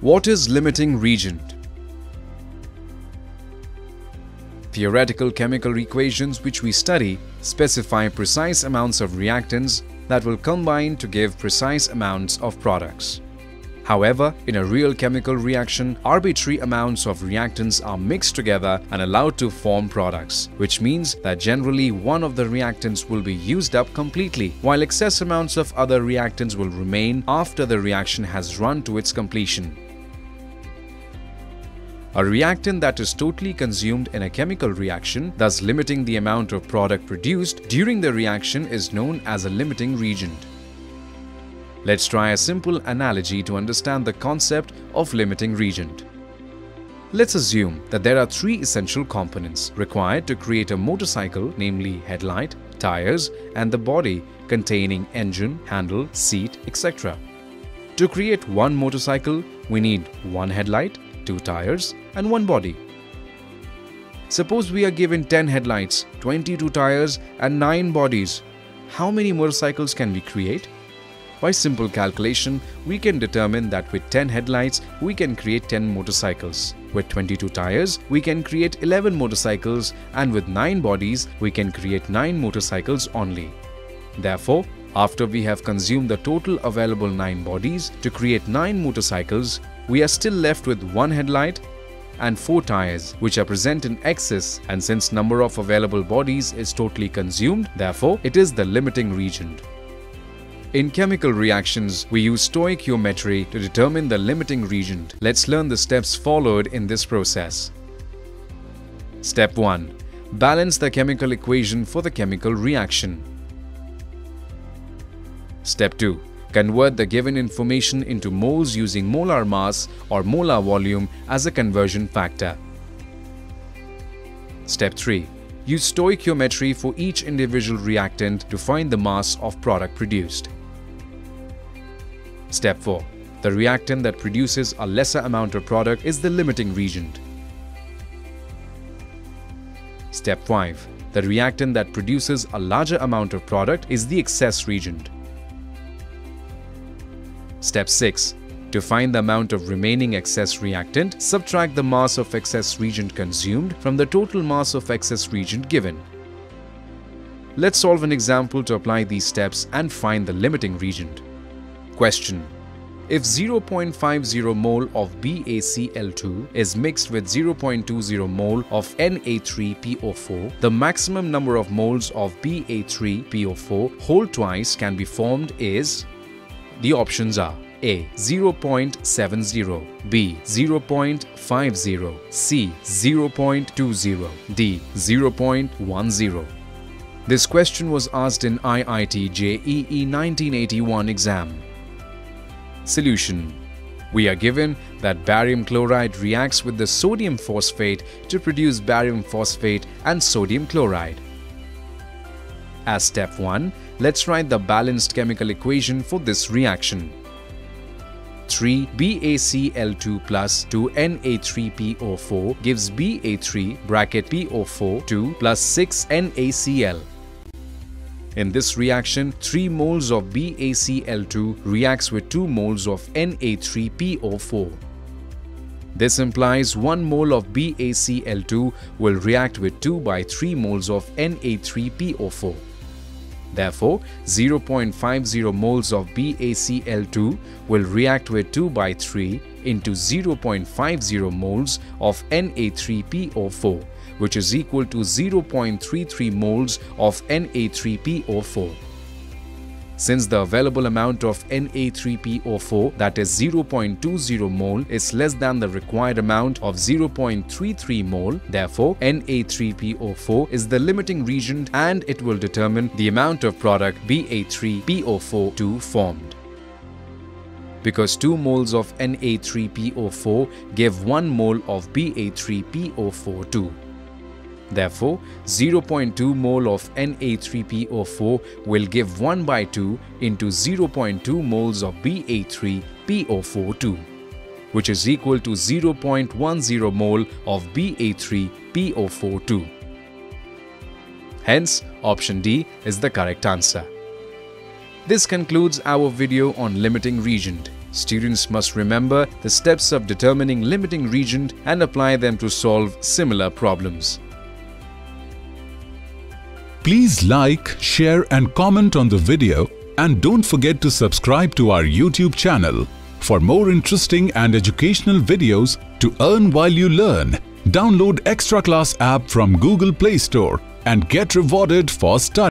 What is limiting reagent? Theoretical chemical equations which we study specify precise amounts of reactants that will combine to give precise amounts of products. However, in a real chemical reaction, arbitrary amounts of reactants are mixed together and allowed to form products, which means that generally one of the reactants will be used up completely, while excess amounts of other reactants will remain after the reaction has run to its completion. A reactant that is totally consumed in a chemical reaction, thus limiting the amount of product produced during the reaction, is known as a limiting reagent. Let's try a simple analogy to understand the concept of limiting reagent. Let's assume that there are three essential components required to create a motorcycle, namely headlight, tires, and the body containing engine, handle, seat, etc. To create one motorcycle, we need one headlight, two tires and one body. Suppose we are given 10 headlights, 22 tires and 9 bodies. How many motorcycles can we create? By simple calculation, we can determine that with 10 headlights, we can create 10 motorcycles. With 22 tires, we can create 11 motorcycles, and with 9 bodies, we can create 9 motorcycles only. Therefore, after we have consumed the total available 9 bodies to create 9 motorcycles, we are still left with 1 headlight and 4 tires, which are present in excess, and since number of available bodies is totally consumed, therefore it is the limiting reagent. In chemical reactions, we use stoichiometry to determine the limiting reagent. Let's learn the steps followed in this process. Step 1. Balance the chemical equation for the chemical reaction. Step 2. Convert the given information into moles using molar mass or molar volume as a conversion factor. Step 3. Use stoichiometry for each individual reactant to find the mass of product produced. Step 4. The reactant that produces a lesser amount of product is the limiting reagent. Step 5. The reactant that produces a larger amount of product is the excess reagent. Step 6. To find the amount of remaining excess reactant, subtract the mass of excess reagent consumed from the total mass of excess reagent given. Let's solve an example to apply these steps and find the limiting reagent. Question: if 0.50 mole of BaCl2 is mixed with 0.20 mole of Na3PO4, the maximum number of moles of Ba3PO4 whole twice can be formed is… The options are A. 0.70, B. 0.50, C. 0.20, D. 0.10. This question was asked in IIT JEE 1981 exam. Solution: we are given that barium chloride reacts with the sodium phosphate to produce barium phosphate and sodium chloride. As step 1, let's write the balanced chemical equation for this reaction. 3 BaCl2 plus 2 Na3PO4 gives Ba3 bracket PO4 2 plus 6 NaCl. In this reaction, 3 moles of BaCl2 reacts with 2 moles of Na3PO4. This implies 1 mole of BaCl2 will react with 2 by 3 moles of Na3PO4. Therefore, 0.50 moles of BaCl2 will react with 2 by 3 into 0.50 moles of Na3PO4, which is equal to 0.33 moles of Na3PO4. Since the available amount of Na3PO4, that is 0.20 mole, is less than the required amount of 0.33 mole, therefore Na3PO4 is the limiting reagent and it will determine the amount of product Ba3PO4 formed. Because 2 moles of Na3PO4 give 1 mole of Ba3PO4. Therefore, 0.2 mole of Na3PO4 will give 1 by 2 into 0.2 moles of Ba3PO4, which is equal to 0.10 mole of Ba3PO4. Hence, option D is the correct answer. This concludes our video on limiting reagent. Students must remember the steps of determining limiting regent and apply them to solve similar problems. Please like, share and comment on the video, and don't forget to subscribe to our YouTube channel. For more interesting and educational videos to earn while you learn, download Extra Class app from Google Play Store and get rewarded for studying.